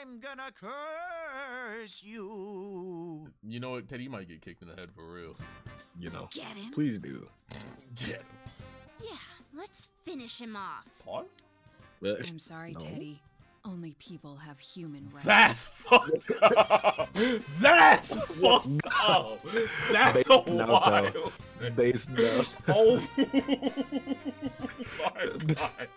I'm gonna curse you. You know what, Teddy, you might get kicked in the head for real. You know. Get him. Please do. Get him. Yeah, let's finish him off. Pause? I'm sorry, no. Teddy. Only people have human rights. That's fucked up. That's fucked up. That's a wild. Oh my god.